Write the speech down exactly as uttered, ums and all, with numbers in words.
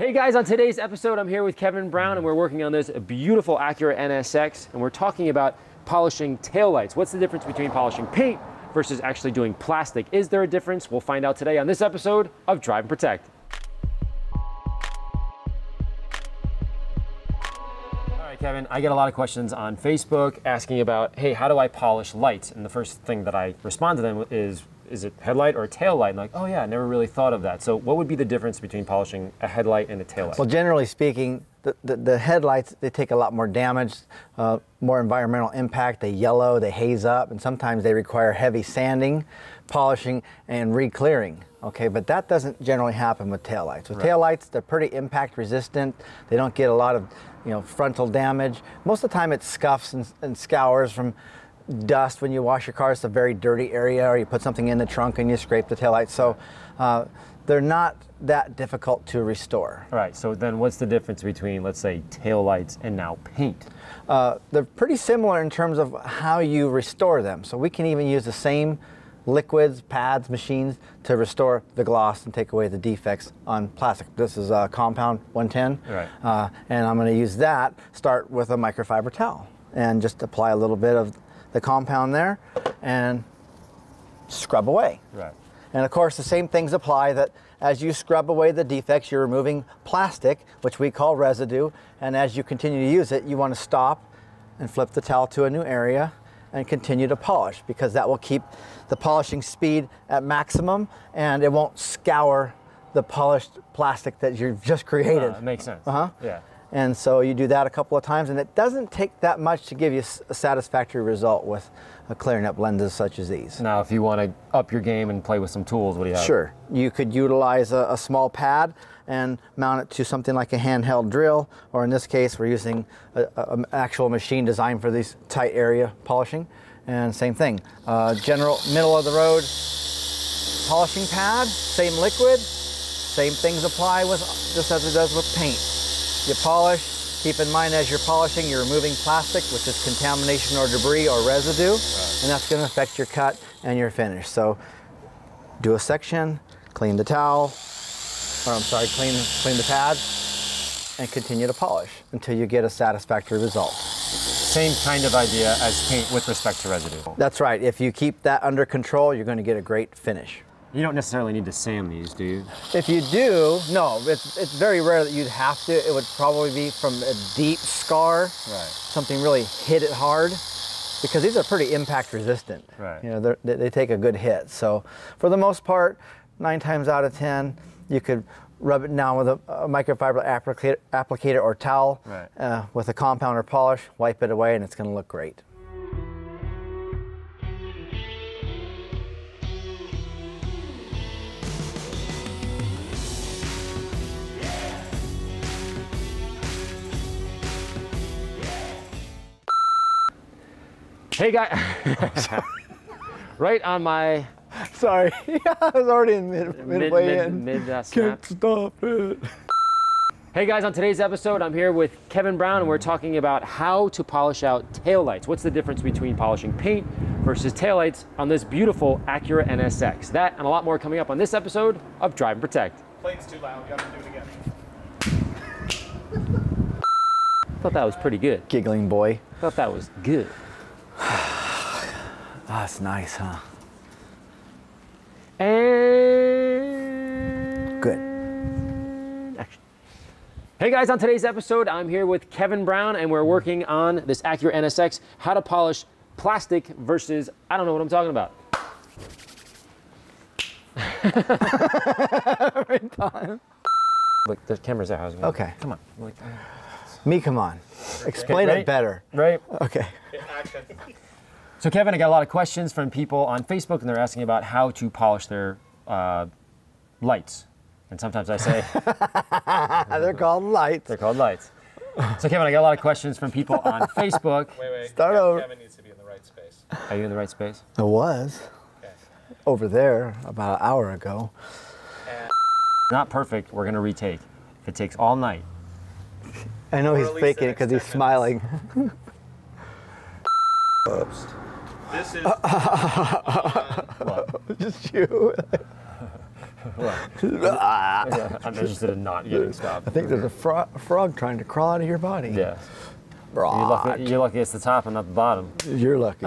Hey guys, on today's episode, I'm here with Kevin Brown and we're working on this beautiful Acura N S X and we're talking about polishing taillights. What's the difference between polishing paint versus actually doing plastic? Is there a difference? We'll find out today on this episode of Drive and Protect. All right, Kevin, I get a lot of questions on Facebook asking about, hey, how do I polish lights? And the first thing that I respond to them is, is it headlight or tail light? And like, oh yeah, I never really thought of that. So what would be the difference between polishing a headlight and a tail light? Well, generally speaking, the, the, the headlights, they take a lot more damage, uh, more environmental impact. They yellow, they haze up, and sometimes they require heavy sanding, polishing, and re-clearing. Okay, but that doesn't generally happen with taillights. With right. taillights, they're pretty impact resistant. They don't get a lot of, you know, frontal damage. Most of the time, it scuffs and, and scours from dust when you wash your car. It's a very dirty area, or you put something in the trunk and you scrape the taillight. So uh, they're not that difficult to restore. All right, so then what's the difference between, let's say, taillights and now paint? Uh, they're pretty similar in terms of how you restore them. So we can even use the same liquids, pads, machines to restore the gloss and take away the defects on plastic. This is a compound one ten, right. uh, and I'm going to use that, start with a microfiber towel and just apply a little bit of the compound there and scrub away. Right. And of course the same things apply, that as you scrub away the defects, you're removing plastic, which we call residue, and as you continue to use it, you want to stop and flip the towel to a new area and continue to polish, because that will keep the polishing speed at maximum and it won't scour the polished plastic that you've just created. Uh, makes sense. Uh-huh. Yeah. And so you do that a couple of times, and it doesn't take that much to give you a satisfactory result with uh, clearing up lenses such as these. Now, if you want to up your game and play with some tools, what do you have? Sure. You could utilize a, a small pad and mount it to something like a handheld drill, or in this case, we're using an actual machine designed for these tight area polishing. And same thing, uh, general middle of the road polishing pad, same liquid, same things apply with just as it does with paint. You polish, keep in mind as you're polishing, you're removing plastic, which is contamination or debris or residue, right. and that's going to affect your cut and your finish. So do a section, clean the towel, or I'm sorry, clean, clean the pad, and continue to polish until you get a satisfactory result. Same kind of idea as paint with respect to residue. That's right. If you keep that under control, you're going to get a great finish. You don't necessarily need to sand these, do you? If you do, no. It's, it's very rare that you'd have to. It would probably be from a deep scar. Right. Something really hit it hard, because these are pretty impact resistant. Right. You know, they, they take a good hit. So for the most part, nine times out of ten, you could rub it down with a, a microfiber applicator, applicator or towel, right. uh, with a compound or polish, wipe it away, and it's going to look great. Hey guys, right on my. Sorry, I was already in mid, midway mid, in. Mid, mid, uh, snap. Can't stop it. Hey guys, on today's episode, I'm here with Kevin Brown, and we're talking about how to polish out taillights. What's the difference between polishing paint versus taillights on this beautiful Acura N S X? That and a lot more coming up on this episode of Drive and Protect. Plane's too loud, you have to do it again. I thought that was pretty good. Giggling boy. I thought that was good. Oh, it's nice, huh? And good. Action. Hey guys, on today's episode, I'm here with Kevin Brown, and we're working on this Acura N S X, how to polish plastic versus, I don't know what I'm talking about. Every time. Look, the camera's out. Okay. Come on. Like, me, come on. Explain okay, right? it better. Right. Okay. Action. So Kevin, I got a lot of questions from people on Facebook, and they're asking about how to polish their uh, lights. And sometimes I say... They're called lights. They're called lights. So Kevin, I got a lot of questions from people on Facebook. Wait, wait. Start Kevin, over. Kevin needs to be in the right space. Are you in the right space? I was. Okay. Over there about an hour ago. And not perfect. We're going to retake. If it takes all night. I know he's faking it because he's smiling. Oops. This is uh, uh, uh, uh, uh, just you. I'm interested in not getting stopped. I think there's a fro frog trying to crawl out of your body. Yeah. You're lucky, you're lucky it's the top and not the bottom. You're lucky.